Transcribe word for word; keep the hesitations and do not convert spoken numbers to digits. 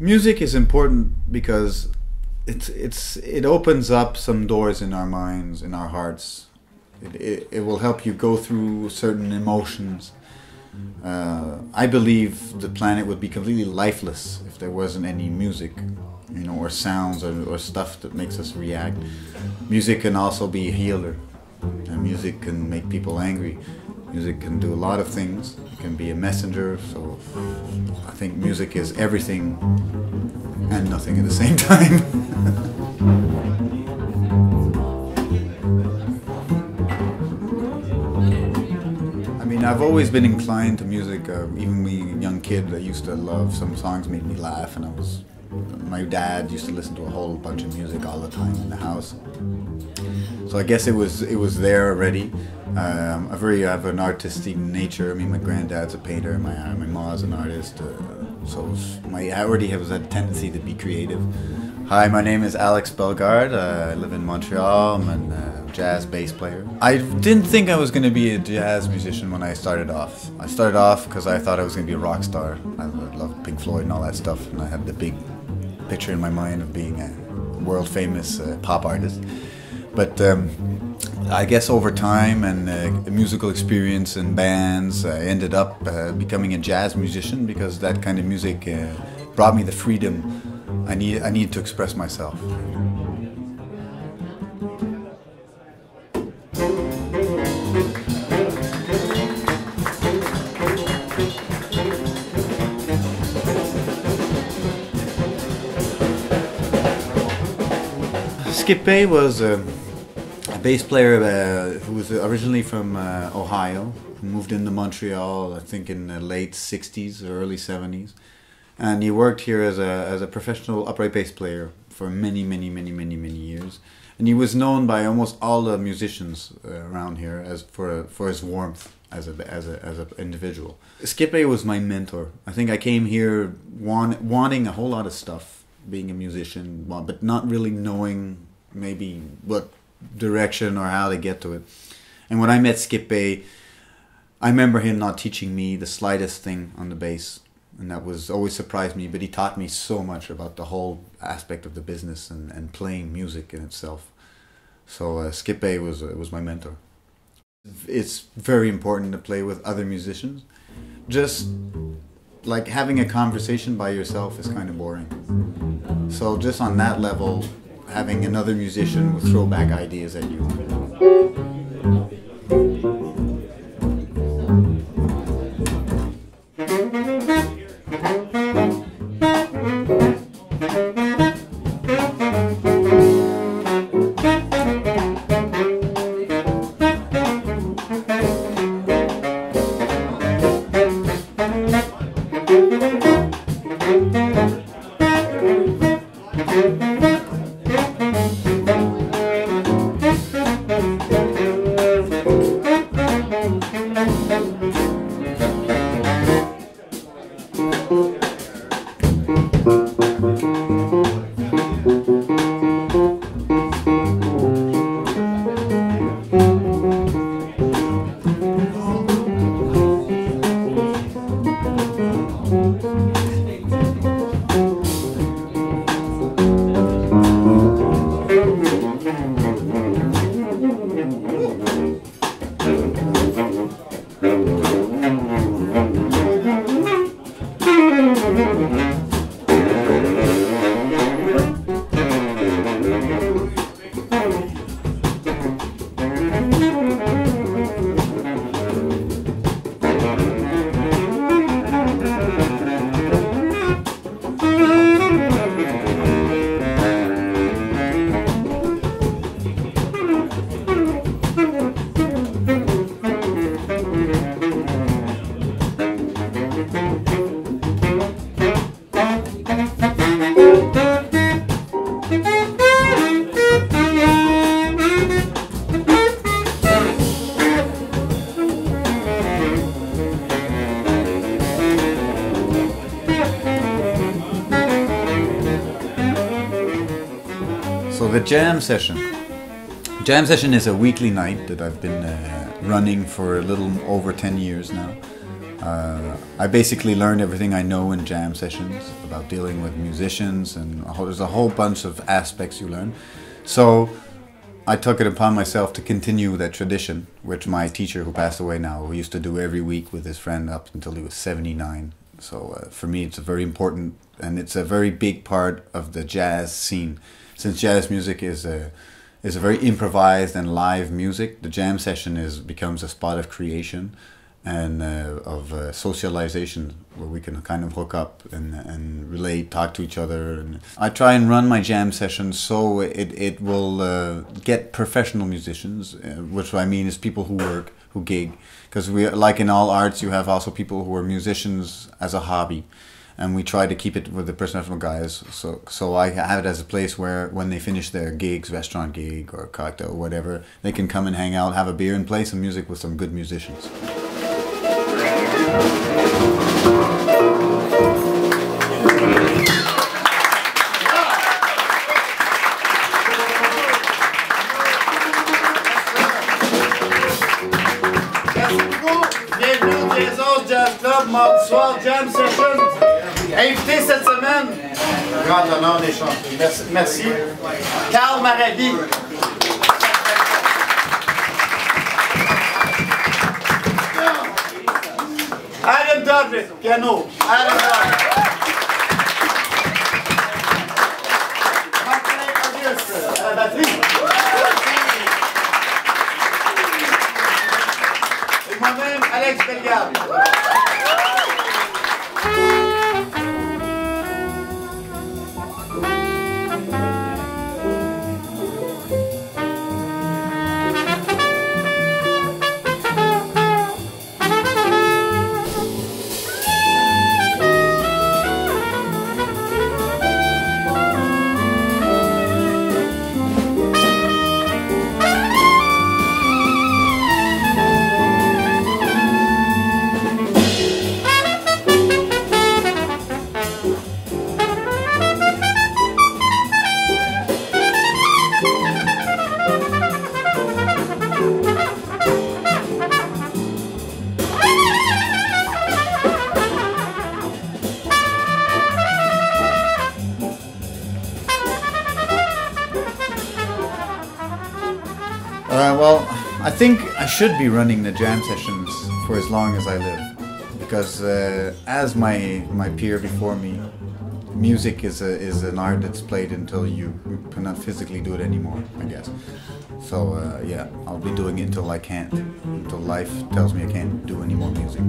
music is important because it's it's it opens up some doors in our minds, in our hearts. It it, it will help you go through certain emotions. Uh, I believe the planet would be completely lifeless if there wasn't any music, you know, or sounds or, or stuff that makes us react. Music can also be a healer. And music can make people angry. Music can do a lot of things. It can be a messenger. So I think music is everything and nothing at the same time. I've always been inclined to music. Uh, even me, young kid, I used to love some songs made me laugh, and I was. My dad used to listen to a whole bunch of music all the time in the house. So I guess it was it was there already. Um, I very I have an artistic nature. I mean, my granddad's a painter. My my mom's an artist. Uh, so my I already have that tendency to be creative. Hi, my name is Alex Bellegarde. Uh, I live in Montreal. I'm a uh, jazz bass player. I didn't think I was going to be a jazz musician when I started off. I started off because I thought I was going to be a rock star. I loved Pink Floyd and all that stuff, and I had the big picture in my mind of being a world-famous uh, pop artist. But um, I guess over time and uh, musical experience and bands, I ended up uh, becoming a jazz musician because that kind of music uh, brought me the freedom I need, I need to express myself. Skippy was a, a bass player uh, who was originally from uh, Ohio, who moved into Montreal, I think in the late sixties or early seventies. And he worked here as a as a professional upright bass player for many, many, many, many, many years. And he was known by almost all the musicians uh, around here as for for his warmth as a as a as an individual. Skippy was my mentor. I think I came here want, wanting a whole lot of stuff, being a musician, but not really knowing maybe what direction or how to get to it. And when I met Skippy, I remember him not teaching me the slightest thing on the bass. And that was always surprised me, but he taught me so much about the whole aspect of the business and, and playing music in itself. So uh, Skippy was, uh, was my mentor. It's very important to play with other musicians. Just like having a conversation by yourself is kind of boring. So just on that level, having another musician will throw back ideas at you. The jam session. Jam session is a weekly night that I've been uh, running for a little over ten years now. Uh, I basically learned everything I know in jam sessions about dealing with musicians, and a whole, there's a whole bunch of aspects you learn. So I took it upon myself to continue that tradition, which my teacher, who passed away now, who used to do every week with his friend up until he was seventy-nine. So uh, for me, it's a very important, and it's a very big part of the jazz scene. Since jazz music is a is a very improvised and live music, the jam session is becomes a spot of creation and uh, of uh, socialization, where we can kind of hook up and, and relate, talk to each other. And I try and run my jam sessions so it, it will uh, get professional musicians, uh, which I mean is people who work, who gig. Because we, like in all arts, you have also people who are musicians as a hobby. And we try to keep it with the professional guys. So, so I have it as a place where when they finish their gigs, restaurant gig or cocktail, whatever, they can come and hang out, have a beer and play some music with some good musicians. Bienvenue les autres Jazz Club, mardi soir, Jam Session. Invité cette semaine, grand honneur des chanteurs. Merci, merci. Carl Maraghi. Aaron Dovret, piano. Aaron Dovret. Martin Auguste, à la batterie. Et moi-même, Alex Bellegarde. Uh, well, I think I should be running the jam sessions for as long as I live, because uh, as my my peer before me, music is a is an art that's played until you cannot physically do it anymore, I guess. So uh, yeah, I'll be doing it until I can't, until life tells me I can't do any more music.